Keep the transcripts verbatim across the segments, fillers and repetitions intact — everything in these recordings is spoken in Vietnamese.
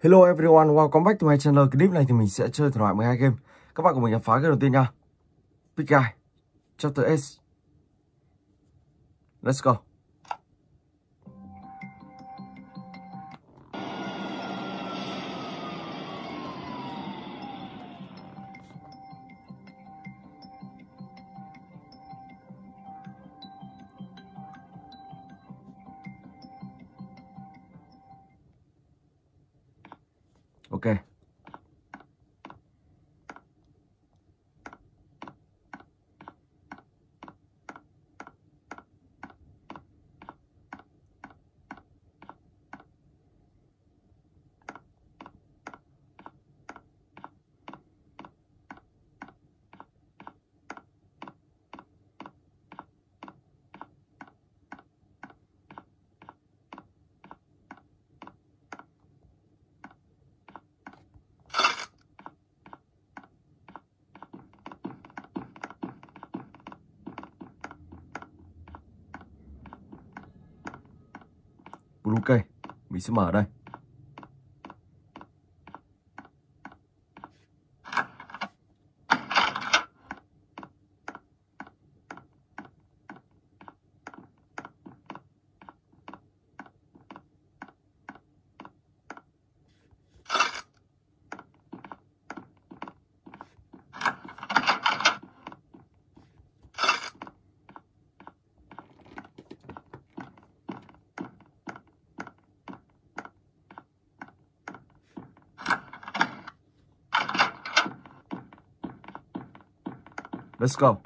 Hello everyone, welcome back to my channel. Clip này thì mình sẽ chơi thể loại mười hai game. Các bạn cùng mình khám phá game đầu tiên nha. Piggy, Chapter eight. Let's go. Ok. Ok, mình sẽ mở ở đây. Let's go.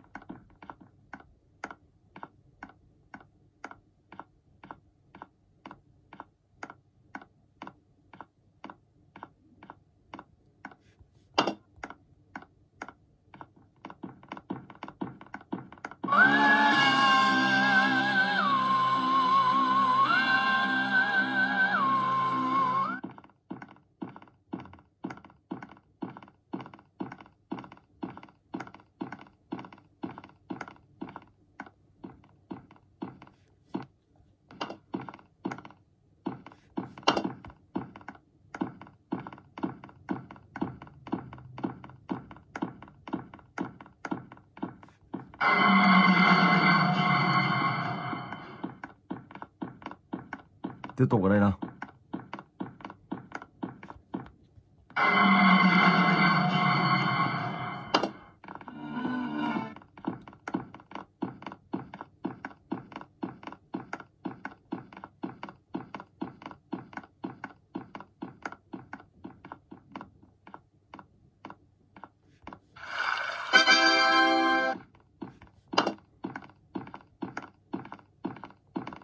Tiếp tục ở đây nào.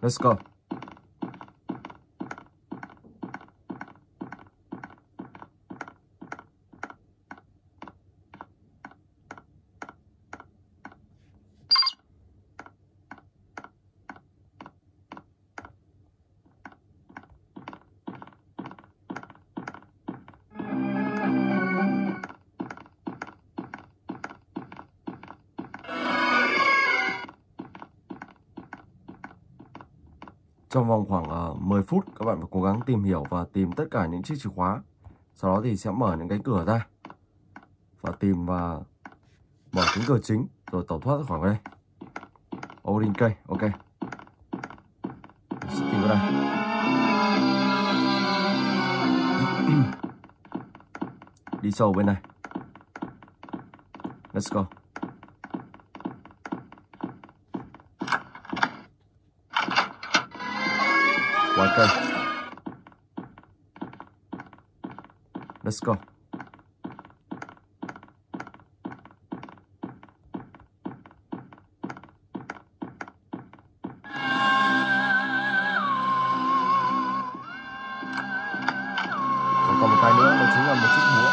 Let's go. Trong vòng khoảng uh, mười phút các bạn phải cố gắng tìm hiểu và tìm tất cả những chiếc chìa khóa. Sau đó thì sẽ mở những cánh cửa ra và tìm và mở cánh cửa chính rồi tẩu thoát ra khỏi đây. Orange cây, ok. Mình sẽ tìm vào đây. Đi sâu bên này. Let's go. Walker. Let's go. Còn một cái nữa đó chính là một chiếc búa.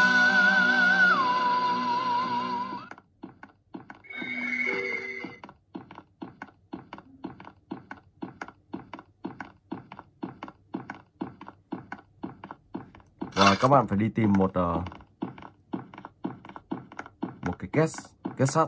Và các bạn phải đi tìm một uh, một cái két két sắt.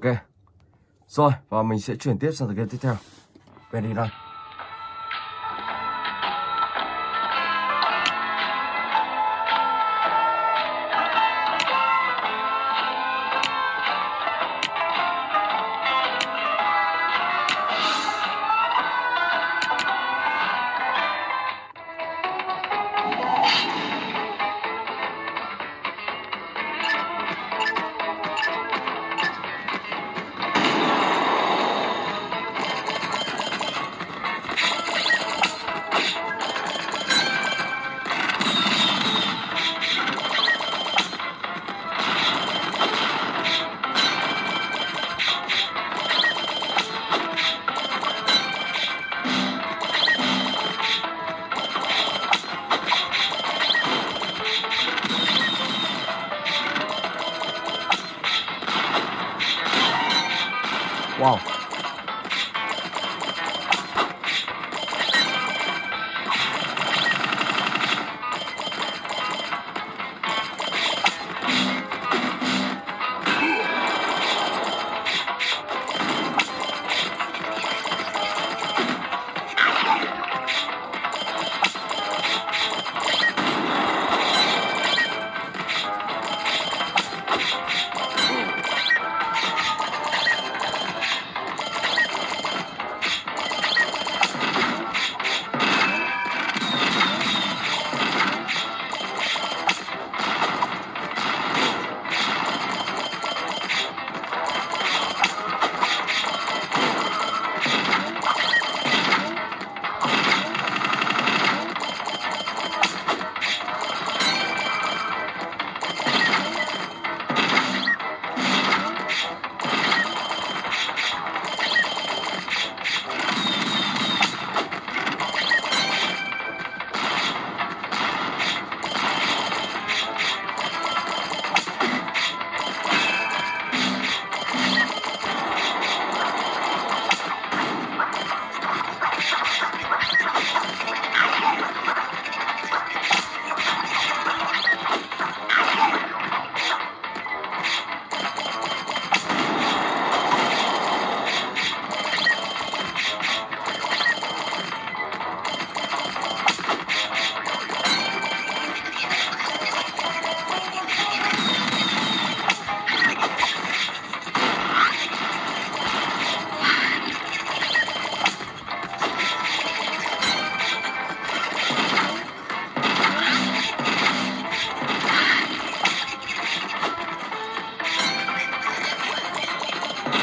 Ok. Rồi, và mình sẽ chuyển tiếp sang tựa game tiếp theo. Về đi nào. Wow.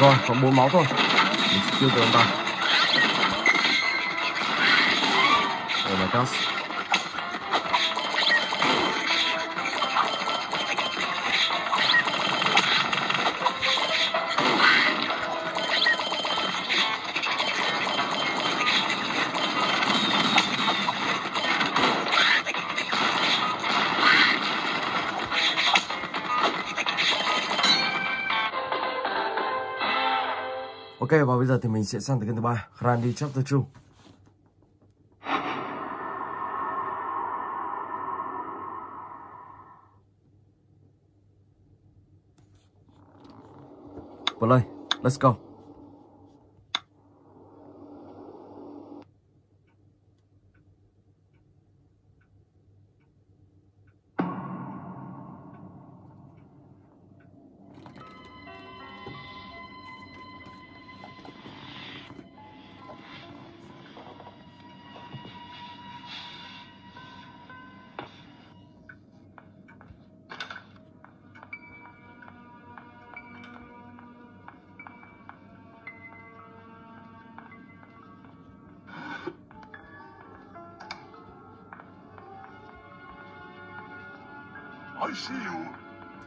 Rồi, còn bốn máu thôi. Mình sẽ tiêu tường vào. Oh my gosh. Ok, và bây giờ thì mình sẽ sang tới kênh thứ ba, Randy Chapter hai. Play, let's go.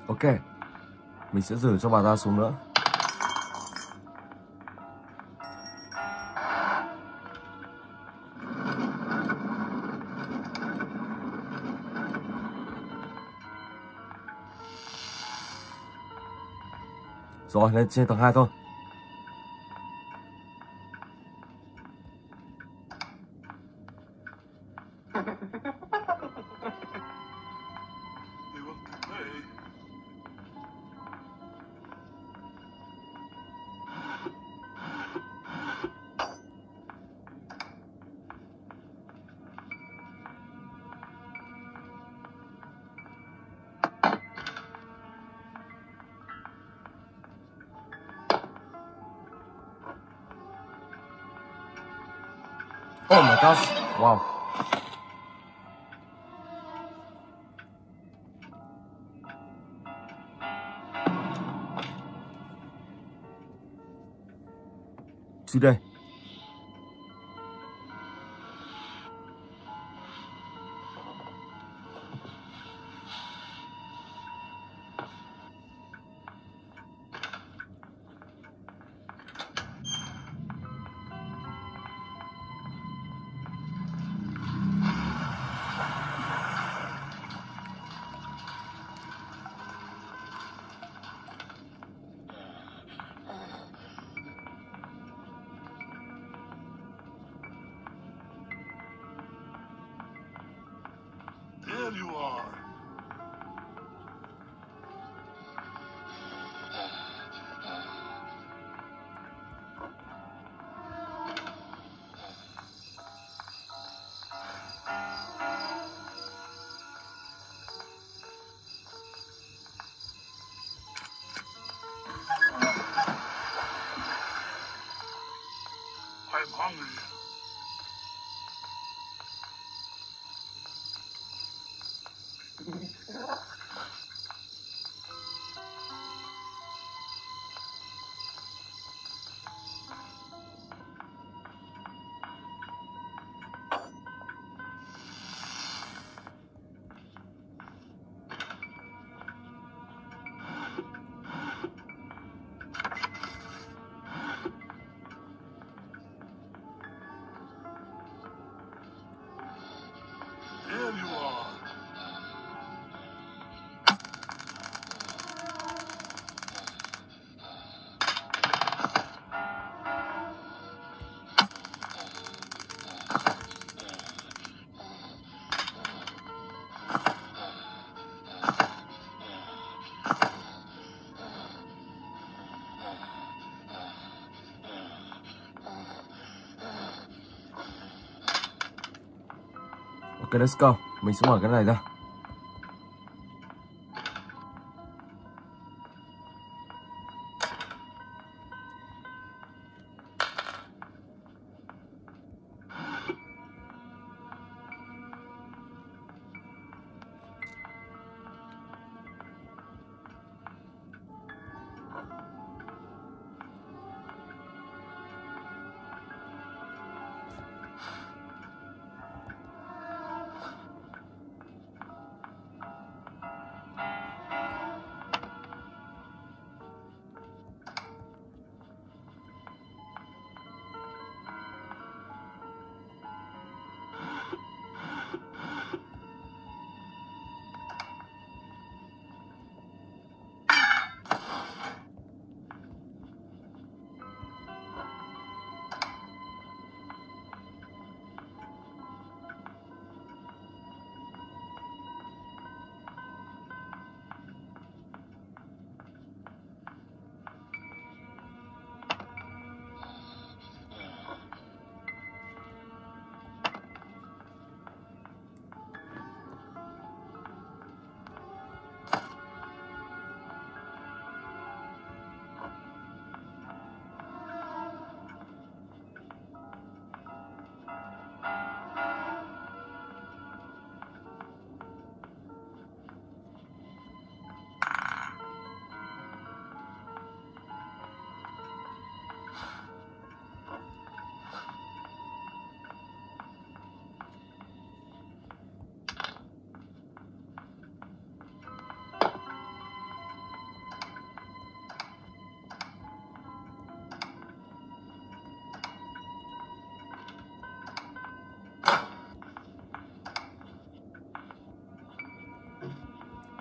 Ok, mình sẽ rửa cho bà ta xuống nữa. Rồi, lên trên tầng hai thôi. Oh my gosh, wow. Gì đây? Ok, let's go. Mình sẽ mở cái này ra.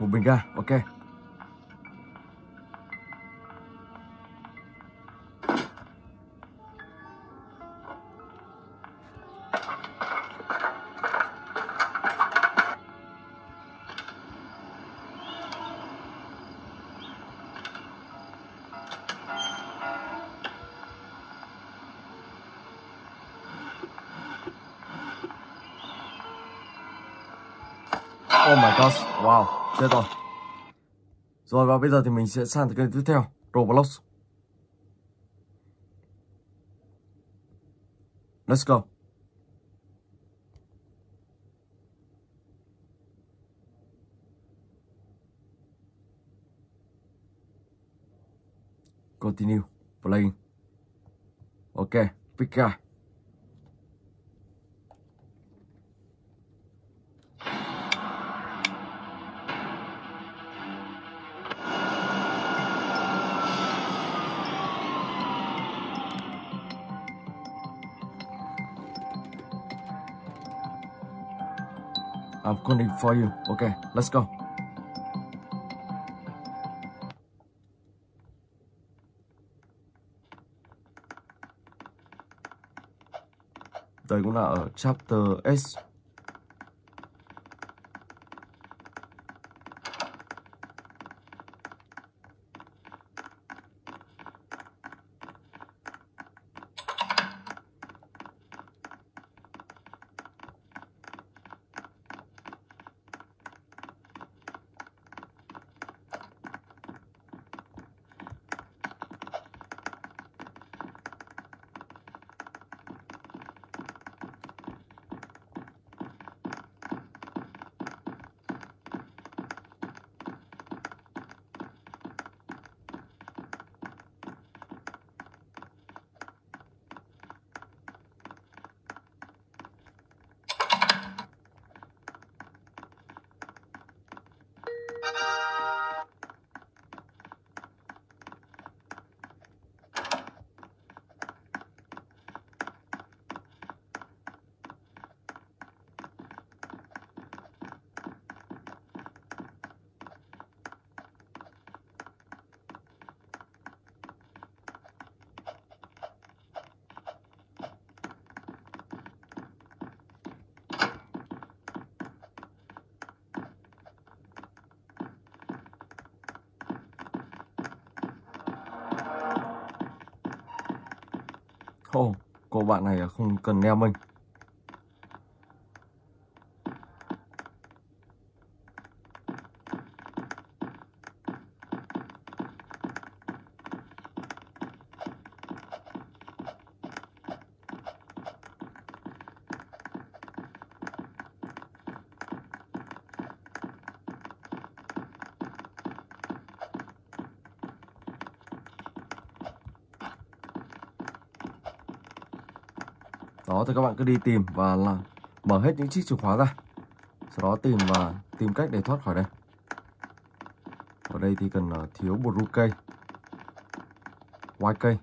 Một bình ga, ok. Oh my gosh, wow. Chết rồi. Rồi và bây giờ thì mình sẽ sang tới kênh tiếp theo, Roblox. Let's go. Continue playing. Okay, Pika. I'm calling for you. Okay, let's go. Đây cũng là ở Chapter S. Oh, cô bạn này không cần nghe mình. Đó thì các bạn cứ đi tìm và là mở hết những chiếc chìa khóa ra. Sau đó tìm và tìm cách để thoát khỏi đây. Ở đây thì cần thiếu một ru cây. Quái cây.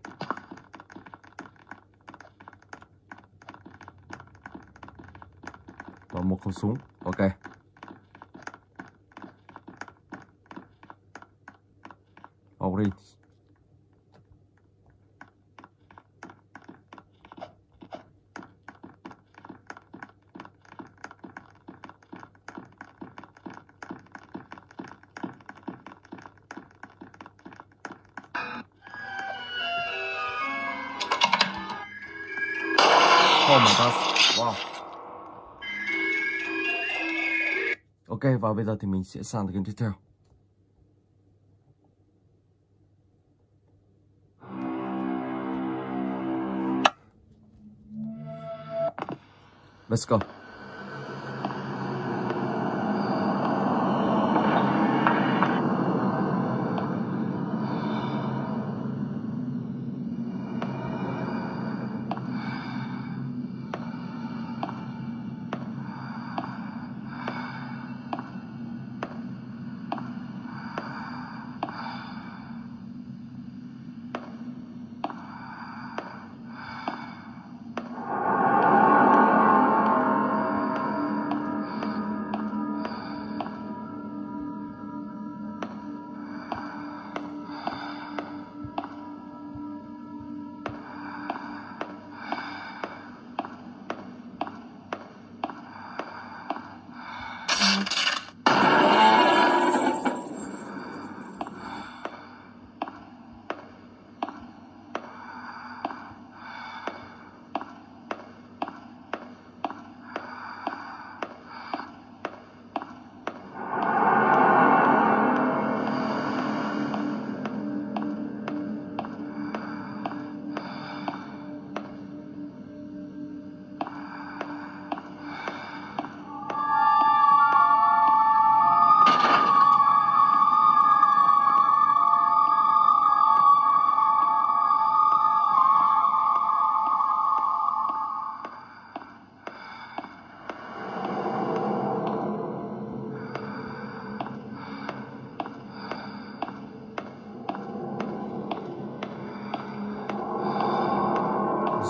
Và một khẩu súng. Ok. Orange. Oh my God. Wow. Ok, và bây giờ thì mình sẽ sang tới game tiếp theo. Let's go.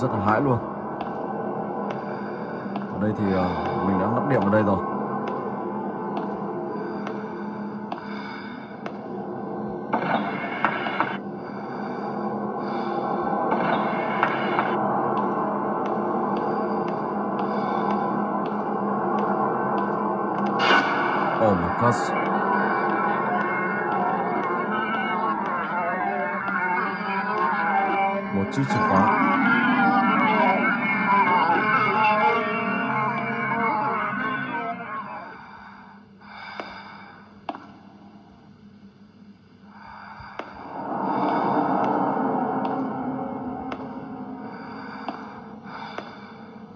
rất là hãi luôn. Ở đây thì mình đã lắp điện ở đây rồi. Oh my gosh. Một chiếc chìa khóa.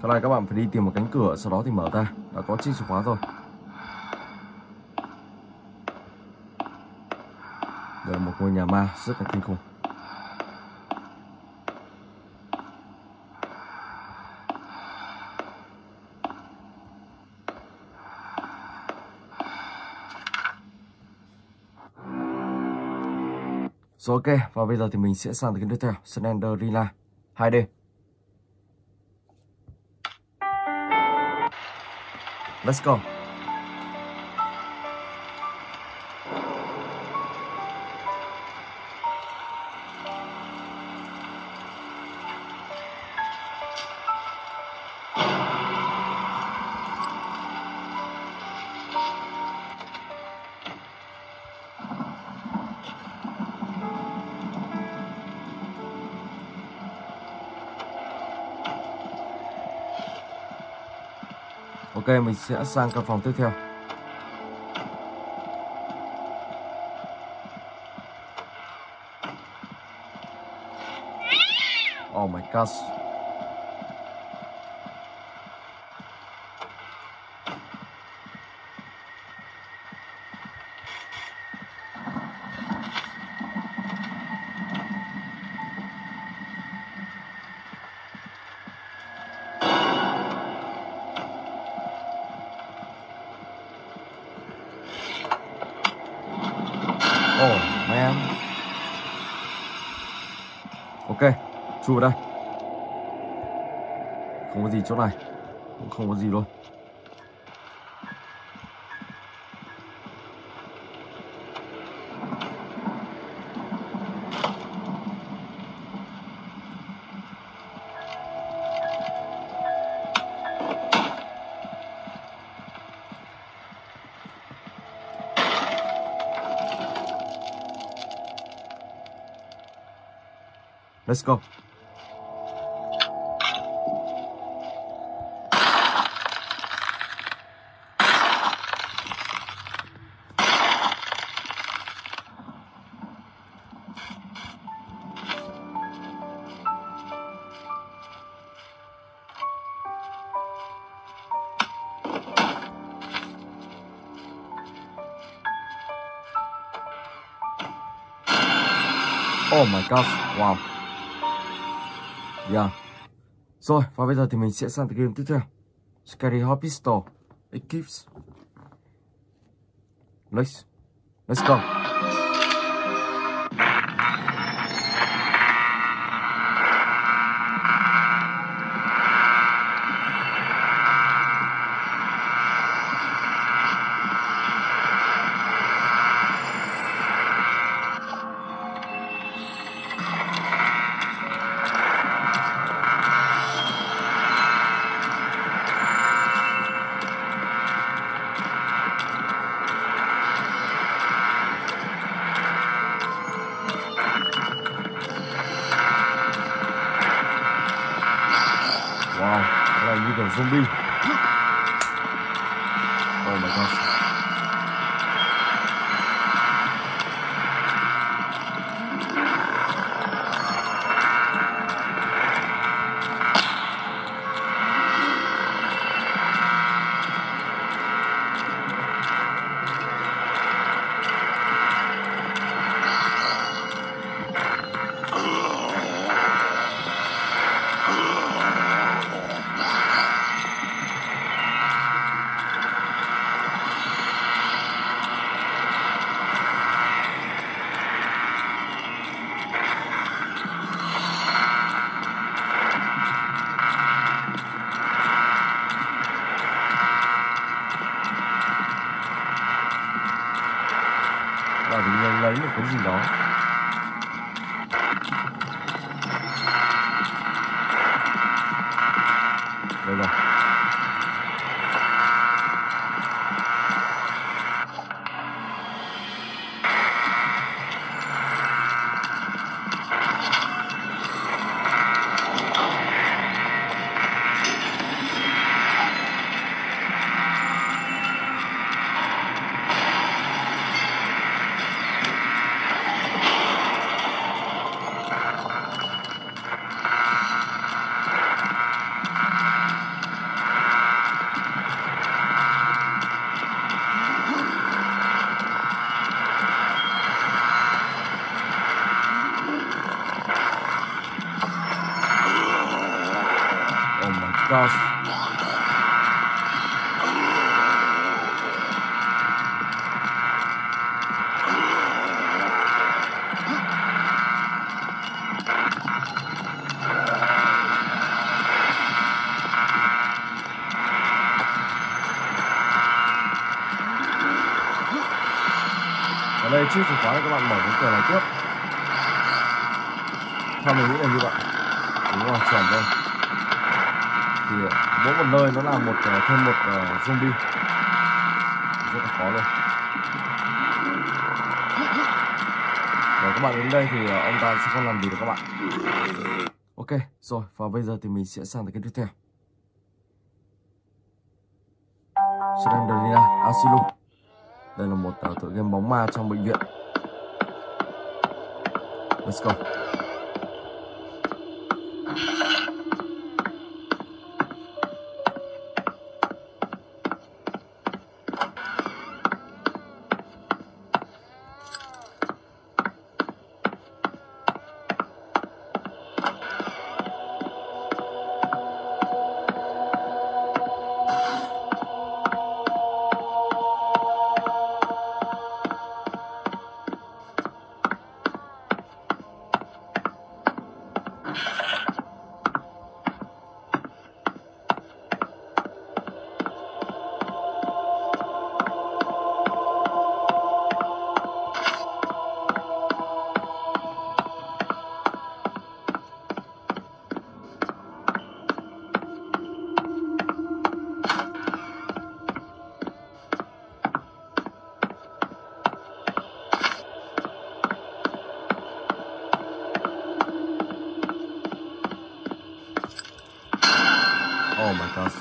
Thế này các bạn phải đi tìm một cánh cửa, sau đó thì mở ra. Đã có chiếc chìa khóa rồi. Đây là một ngôi nhà ma rất là kinh khủng. Rồi ok, và bây giờ thì mình sẽ sang tới cái tiếp theo, Slendrina hai D. Let's go. Ok, mình sẽ sang căn phòng tiếp theo. Oh my gosh. Oh man. Ok, chui vào đây. Không có gì chỗ này, cũng không có gì luôn. Let's go. Oh my gosh, wow. Yeah. Rồi, và bây giờ thì mình sẽ sang tới game tiếp theo, Scary Hospital Escape Lift. Let's go. Zombie. Oh my gosh. 떨어진다. 내가 đây chiếc chìa khóa này các bạn mở cái cửa này tiếp. Theo mình nghĩ là như vậy. Đúng rồi, chuẩn thôi. Thì mỗi một nơi nó là một thêm một uh, zombie. Rất là khó luôn. Rồi các bạn đến đây thì ông ta sẽ không làm gì được các bạn. Ok, rồi và bây giờ thì mình sẽ sang tới cái tiếp theo. Slendrina Asylum. Đây là một uh, tựa game bóng ma trong bệnh viện. Let's go. Oh my gosh.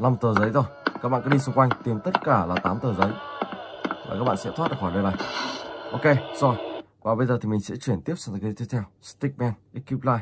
năm tờ giấy rồi. Các bạn cứ đi xung quanh tìm tất cả là tám tờ giấy và các bạn sẽ thoát được khỏi nơi này. Ok, rồi. Và bây giờ thì mình sẽ chuyển tiếp sang cái tiếp theo, Stickman Escape Lift.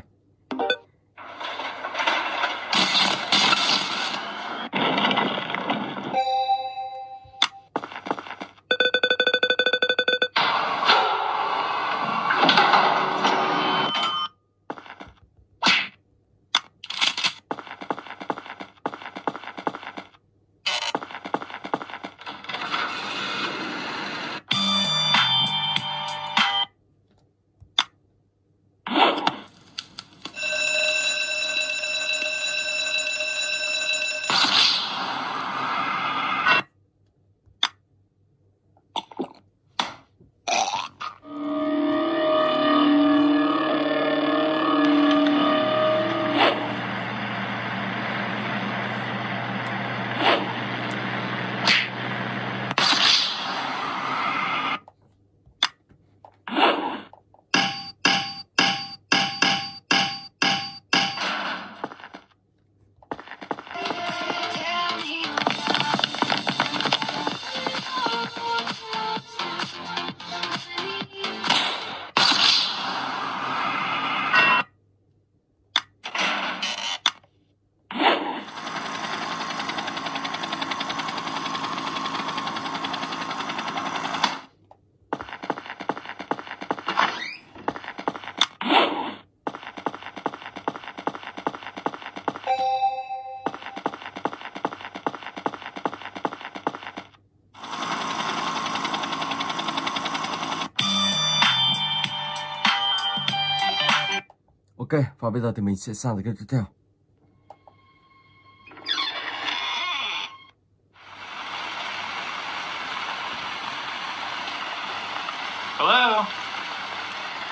Ok, và bây giờ thì mình sẽ sang tới game tiếp theo. Hello.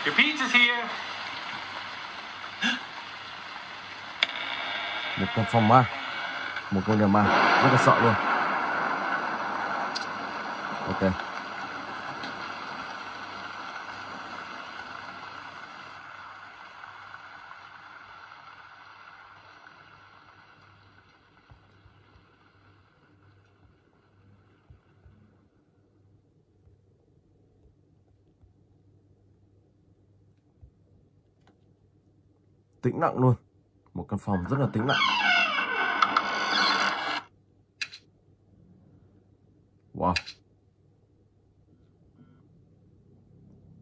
Your pizza's here. Một con phòng ma, một con nhà ma rất là sợ luôn. Ok. Tĩnh lặng luôn, một căn phòng rất là tĩnh lặng. Wow,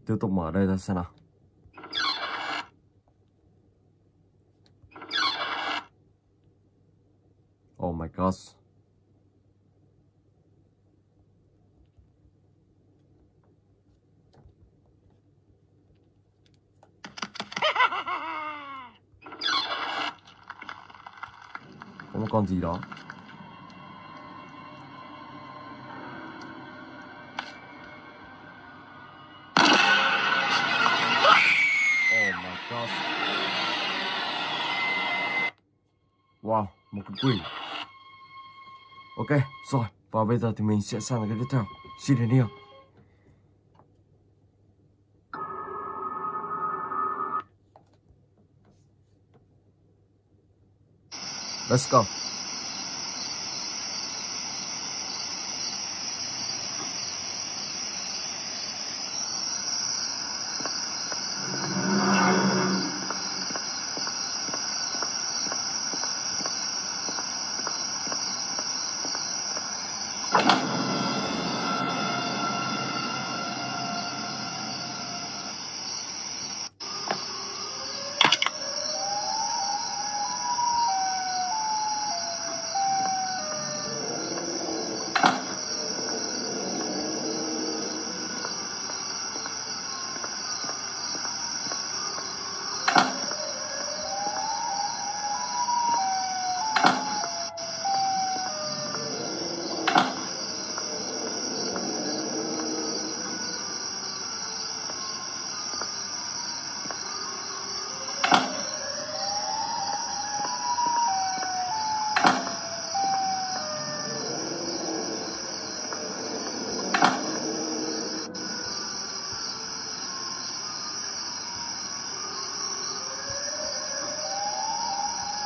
tiếp tục mở đây ra xem nào. Oh my god, có một con gì đó. Oh my god. Wow, một con quỷ. Ok, rồi, và bây giờ thì mình sẽ sang cái tiếp theo. Xin đến yêu. Let's go.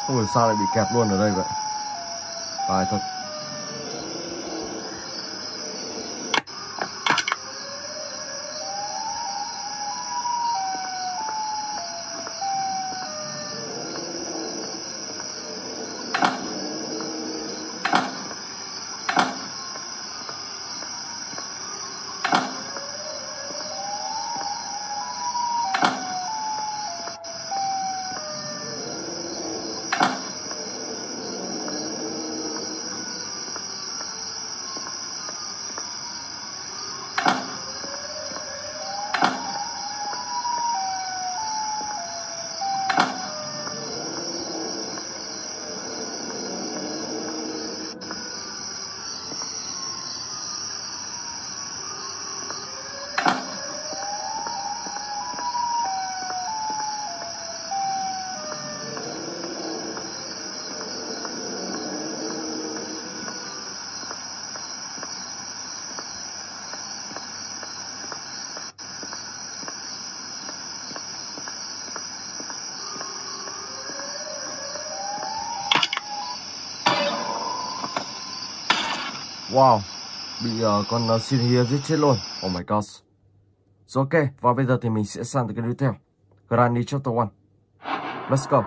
Không hiểu sao lại bị kẹt luôn ở đây vậy. Tài thật. Wow, bị uh, con uh, Sin Hia giết chết luôn. Oh my god. Rồi ok, và bây giờ thì mình sẽ sang tới cái tiếp theo. Granny Chapter một. Let's go.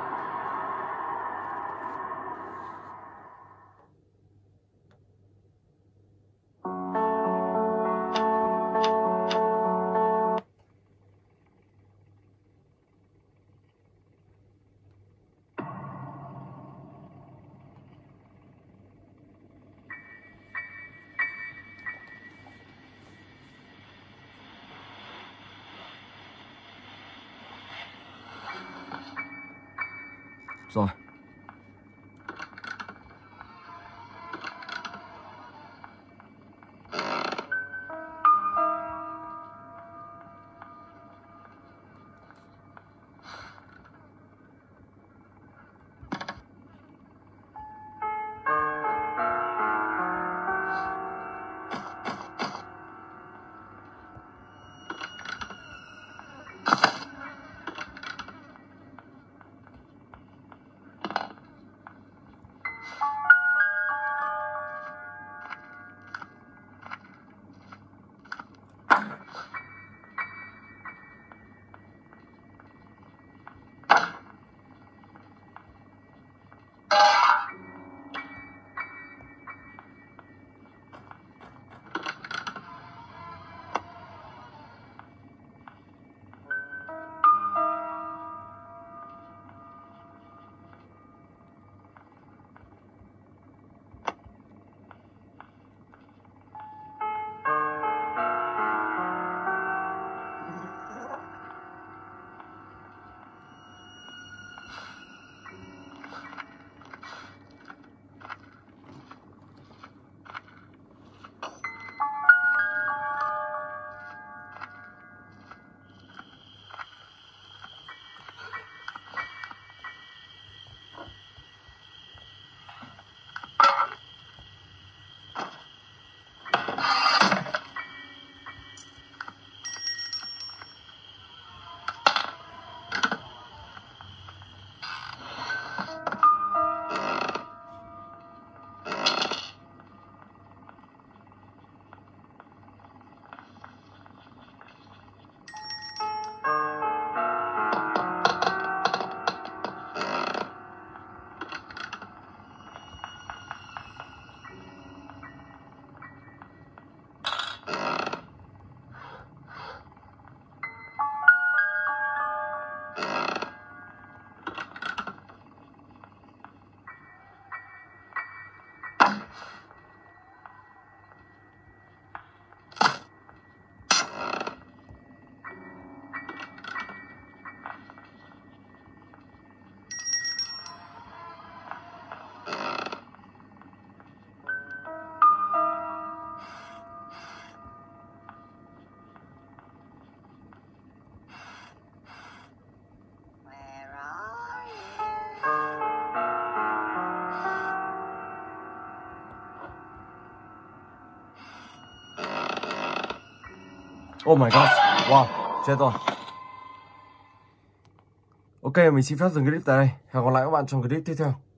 Rồi. Oh my god, wow, chết rồi. Ok, mình xin phép dừng clip tại đây. Hẹn gặp lại các bạn trong clip tiếp theo.